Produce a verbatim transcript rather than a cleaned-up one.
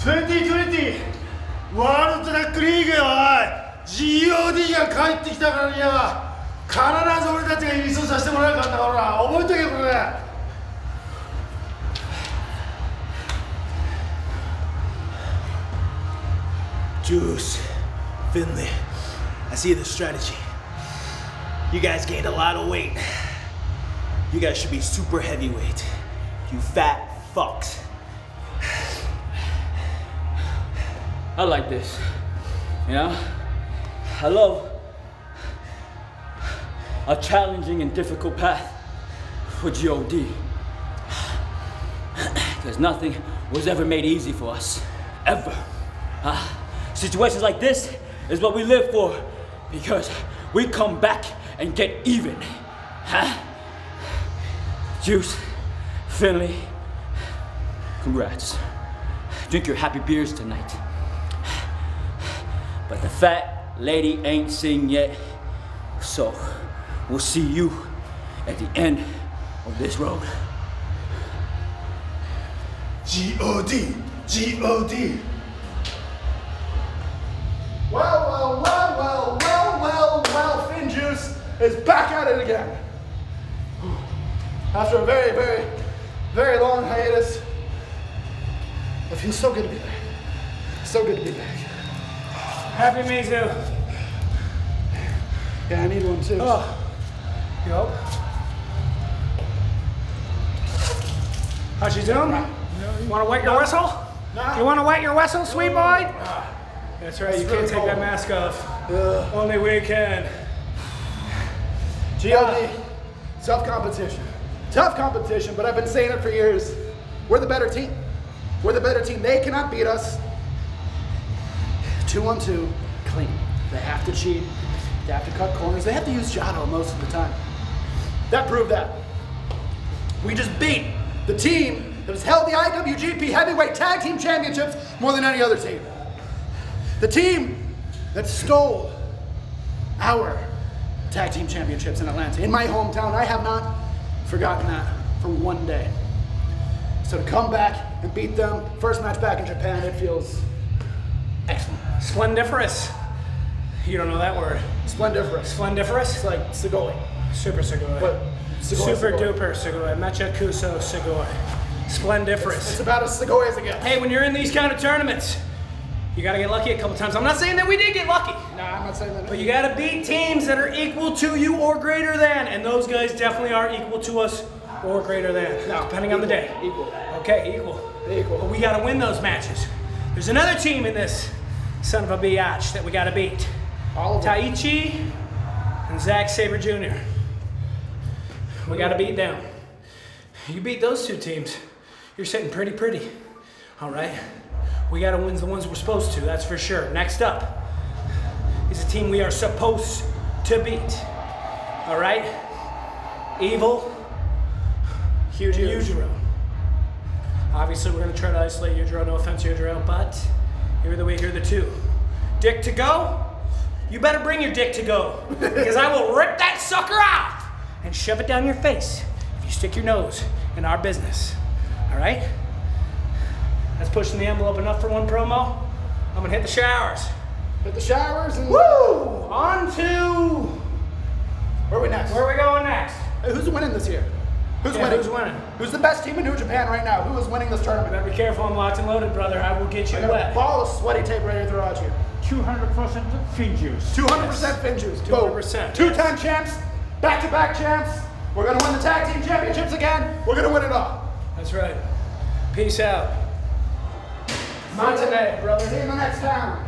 にせんにじゅうワールドタックリーグよ、おい ジーオーディー が帰ってきたからには必ず俺たちが優勝させてもらうからな、ほら覚えとけこれ。Juice, Finley, I see the strategy. You guys gained a lot of weight. You guys should be super heavyweight. You fat fucks. I like this. You know? I love a challenging and difficult path for G O D. Because nothing was ever made easy for us. Ever. Huh? Situations like this is what we live for, because we come back and get even. Huh? Juice, Finley, congrats. Drink your happy beers tonight. But the fat lady ain't seen yet, so we'll see you at the end of this road. G O D, G O D. Well, well, well, well, well, well, well, FinJuice is back at it again. After a very, very, very long hiatus, I feel so good to be back. So good to be back. Happy me too. Yeah, I need one too. Oh. Yo. How's she doing? You want to wet your whistle? Nah. You want to wet your whistle, sweet boy? Nah. That's right, it's you really can't cold. Take that mask off. Ugh. Only we can. G O D, tough competition. Tough competition, but I've been saying it for years. We're the better team. We're the better team. They cannot beat us. Two on two, clean. They have to cheat. They have to cut corners. They have to use Jado most of the time. That proved that. We just beat the team that has held the I W G P Heavyweight Tag Team Championships more than any other team. The team that stole our tag team championships in Atlanta, in my hometown. I have not forgotten that for one day. So to come back and beat them, first match back in Japan, it feels excellent. Splendiferous. You don't know that word. Splendiferous. Splendiferous? It's like Segoi. Super Segoi. But Segoi, Super Segoi. Duper Segoi. Machacuso Segoi. Splendiferous. It's, it's about as Segoi as it gets. Hey, when you're in these kind of tournaments, you gotta get lucky a couple times. I'm not saying that we did get lucky. No, I'm not saying that. But you gotta beat teams that are equal to you or greater than, and those guys definitely are equal to us or greater than. No, depending equal, on the day. Equal. Okay, equal. Equal. But we gotta win those matches. There's another team in this son of a biatch that we gotta beat. All of Taichi and Zack Sabre Junior We gotta beat them. You beat those two teams, you're sitting pretty pretty. All right. We gotta win the ones we're supposed to, that's for sure. Next up is a team we are supposed to beat. All right? Evil, huge Yujiro. Obviously, we're gonna try to isolate Yujiro, no offense, Yujiro, but you're the weaker of the two. Dick to go? You better bring your dick to go, because I will rip that sucker out and shove it down your face if you stick your nose in our business. All right? That's pushing the envelope enough for one promo. I'm gonna hit the showers. Hit the showers and woo! On to where are we next? Where are we going next? Hey, who's winning this year? Who's yeah, winning? Who's winning? Who's the best team in New Japan right now? Who is winning this tournament? Better be careful, I'm locked and loaded, brother. I will get you I got wet. A ball of sweaty tape right here through out here. Two hundred percent FinJuice. Two hundred percent FinJuice. Two hundred percent. Two-time champs, back-to-back champs. We're gonna win the tag team championships again. We're gonna win it all. That's right. Peace out. Not today, brother. See you in the next town.